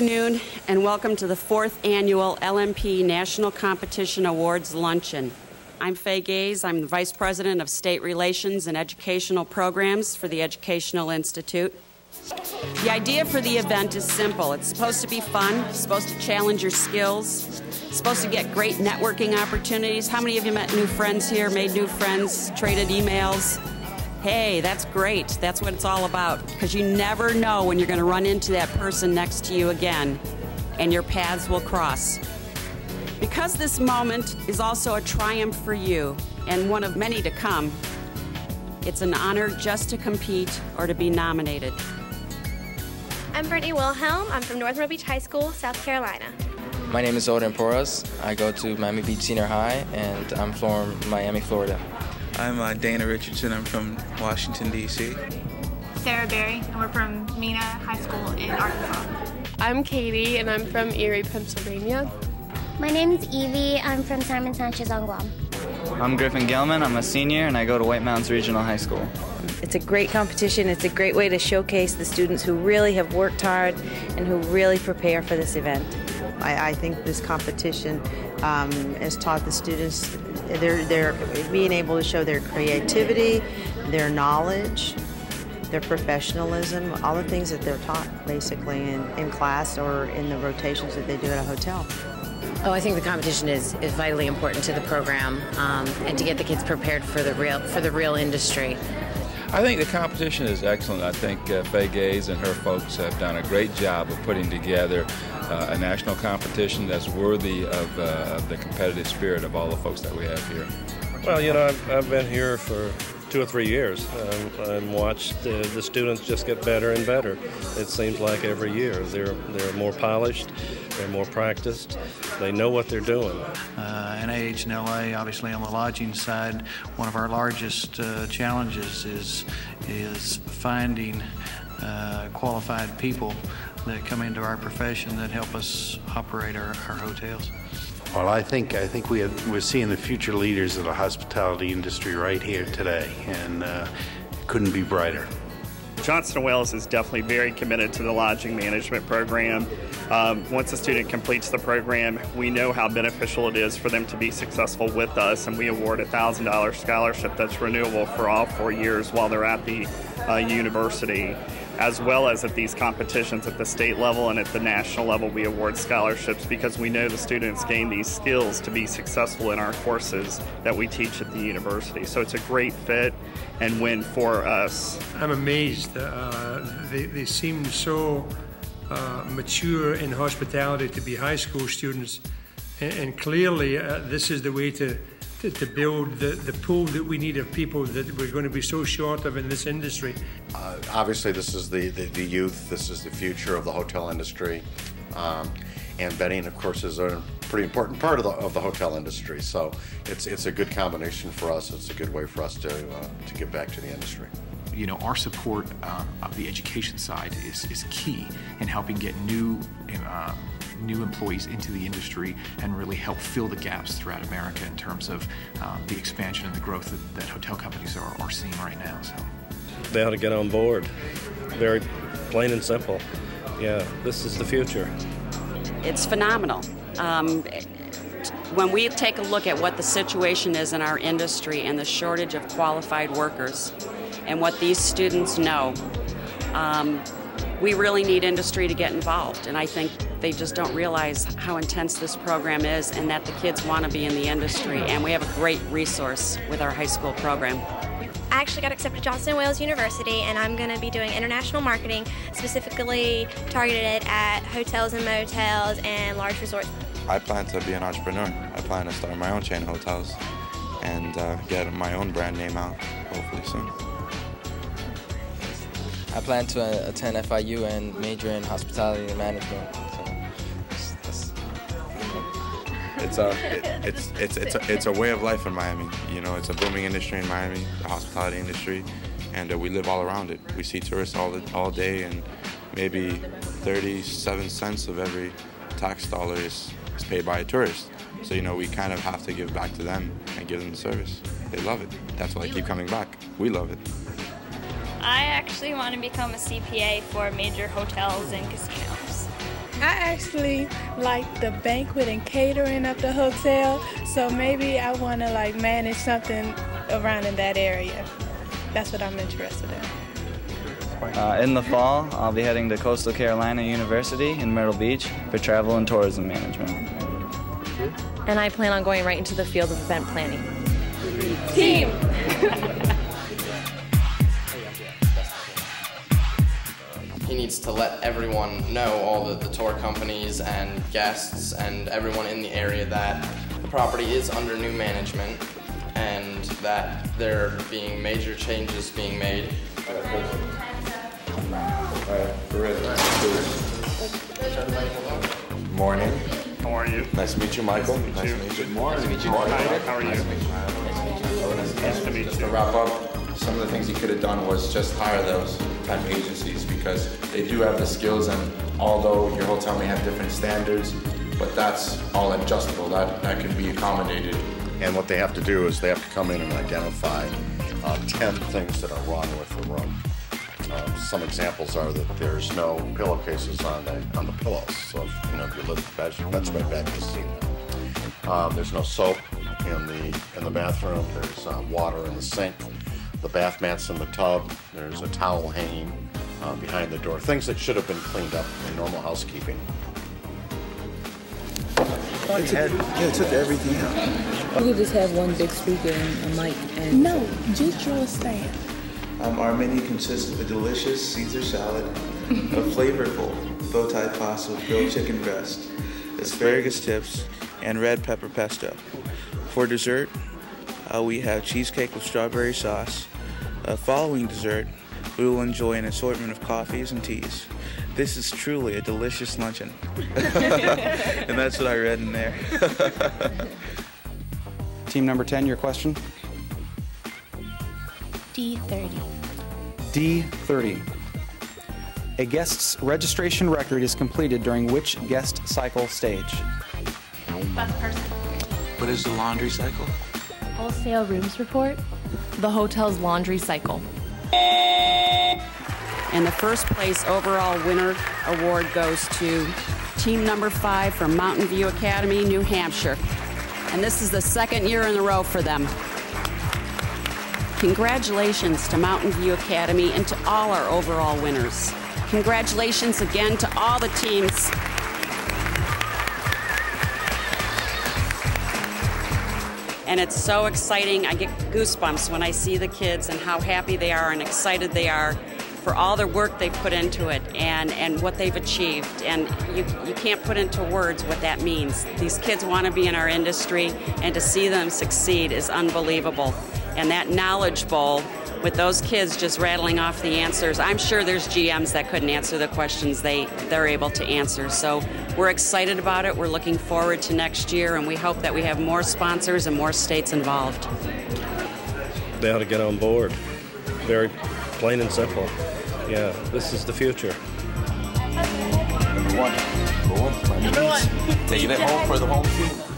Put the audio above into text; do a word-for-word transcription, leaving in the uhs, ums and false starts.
afternoon and welcome to the fourth annual L M P National Competition Awards Luncheon. I'm Faye Gaze. I'm the Vice President of State Relations and Educational Programs for the Educational Institute. The idea for the event is simple. It's supposed to be fun, it's supposed to challenge your skills, it's supposed to get great networking opportunities. How many of you met new friends here, made new friends, traded emails? Hey, that's great. That's what it's all about, because you never know when you're going to run into that person next to you again, and your paths will cross. Because this moment is also a triumph for you, and one of many to come, it's an honor just to compete or to be nominated. I'm Brittany Wilhelm. I'm from North Myrtle Beach High School, South Carolina. My name is Odin Poros. I go to Miami Beach Senior High, and I'm from Miami, Florida. I'm uh, Dana Richardson. I'm from Washington, D C Sarah Berry, and we're from Mina High School in Arkansas. I'm Katie, and I'm from Erie, Pennsylvania. My name is Evie. I'm from Simon Sanchez-on-Guam. I'm Griffin Gelman. I'm a senior, and I go to White Mountains Regional High School. It's a great competition. It's a great way to showcase the students who really have worked hard and who really prepare for this event. I, I think this competition um, has taught the students They're, they're being able to show their creativity, their knowledge, their professionalism, all the things that they're taught basically in, in class or in the rotations that they do at a hotel. Oh, I think the competition is, is vitally important to the program um, and to get the kids prepared for the real, for the real industry. I think the competition is excellent. I think uh, Faye Gaze and her folks have done a great job of putting together uh, a national competition that's worthy of, uh, of the competitive spirit of all the folks that we have here. Well, you know, I've, I've been here for two or three years um, and watched the, the students just get better and better. It seems like every year they're, they're more polished, they're more practiced, they know what they're doing. Uh, and A H L A, obviously on the lodging side, one of our largest uh, challenges is, is finding uh, qualified people that come into our profession that help us operate our, our hotels. Well, I think I think we have, we're seeing the future leaders of the hospitality industry right here today, and uh, couldn't be brighter. Johnson and Wales is definitely very committed to the lodging management program. Um, once a student completes the program, we know how beneficial it is for them to be successful with us, and we award a one thousand dollar scholarship that's renewable for all four years while they're at the uh, university, as well as at these competitions at the state level and at the national level. We award scholarships because we know the students gain these skills to be successful in our courses that we teach at the university. So it's a great fit and win for us. I'm amazed. Uh, they, they seem so uh, mature in hospitality to be high school students, and, and clearly uh, this is the way to, to, to build the, the pool that we need of people that we're going to be so short of in this industry. Uh, obviously this is the, the, the youth, this is the future of the hotel industry, um, and betting of course is a pretty important part of the, of the hotel industry, so it's, it's a good combination for us, it's a good way for us to, uh, to give back to the industry. You know, our support uh, of the education side is, is key in helping get new uh, new employees into the industry and really help fill the gaps throughout America in terms of um, the expansion and the growth that, that hotel companies are, are seeing right now. So they ought to get on board. Very plain and simple. Yeah, this is the future. It's phenomenal. Um, when we take a look at what the situation is in our industry and the shortage of qualified workers and what these students know, um, we really need industry to get involved, and I think they just don't realize how intense this program is and that the kids want to be in the industry, and we have a great resource with our high school program. I actually got accepted to Johnson and Wales University, and I'm going to be doing international marketing, specifically targeted at hotels and motels and large resorts. I plan to be an entrepreneur. I plan to start my own chain of hotels and uh, get my own brand name out hopefully soon. I plan to uh, attend F I U and major in hospitality and management. So that's, that's, it's a it, it's it's it's a, it's a way of life in Miami. You know, it's a booming industry in Miami, the hospitality industry, and uh, we live all around it. We see tourists all all day, and maybe thirty-seven cents of every tax dollar is, is paid by a tourist. So you know, we kind of have to give back to them and give them the service. They love it. That's why they keep coming back. We love it. I actually want to become a C P A for major hotels and casinos. I actually like the banquet and catering of the hotel, so maybe I want to like manage something around in that area. That's what I'm interested in. Uh, in the fall, I'll be heading to Coastal Carolina University in Myrtle Beach for travel and tourism management. And I plan on going right into the field of event planning. Team! He needs to let everyone know, all the, the tour companies and guests and everyone in the area, that the property is under new management and that there are being major changes being made. Good morning. How are you? Nice to meet you, Michael. Nice to meet you. Nice to meet you. Good morning. Nice to meet you. How are you? Nice to meet you. Nice to meet you. Just to wrap up, some of the things you could have done was just hire those type agencies, because they do have the skills, and although your hotel may have different standards, but that's all adjustable. That, that can be accommodated. And what they have to do is they have to come in and identify uh, ten things that are wrong with the room. Uh, some examples are that there's no pillowcases on the on the pillows. So if, you know, if you live bed, that's my bed, you've seen that. Um, there's no soap in the in the bathroom. There's uh, water in the sink. The bath mats in the tub. There's a towel hanging uh, behind the door. Things that should have been cleaned up in normal housekeeping. They took, yeah, took everything out. You could just have one big speaker and a mic. And no, just draw a stand. Um, our menu consists of a delicious Caesar salad, a flavorful bow tie pasta with grilled chicken breast, asparagus tips, and red pepper pesto. For dessert, uh, we have cheesecake with strawberry sauce. Uh, following dessert, we will enjoy an assortment of coffees and teas. This is truly a delicious luncheon. And that's what I read in there. Team number ten, your question? D thirty. D thirty. A guest's registration record is completed during which guest cycle stage? Bus person. What is the laundry cycle? Wholesale rooms report. The hotel's laundry cycle. And the first place overall winner award goes to team number five from Mountain View Academy, New Hampshire. And this is the second year in a row for them. Congratulations to Mountain View Academy and to all our overall winners. Congratulations again to all the teams. And it's so exciting. I get goosebumps when I see the kids and how happy they are and excited they are for all the work they've put into it and, and what they've achieved. And you, you can't put into words what that means. These kids want to be in our industry, and to see them succeed is unbelievable. And that knowledge bowl with those kids just rattling off the answers. I'm sure there's G Ms that couldn't answer the questions they, they're able to answer. So we're excited about it. We're looking forward to next year, and we hope that we have more sponsors and more states involved. They ought to get on board. Very plain and simple. Yeah, this is the future. Number one. Number one. Taking it home for the home team.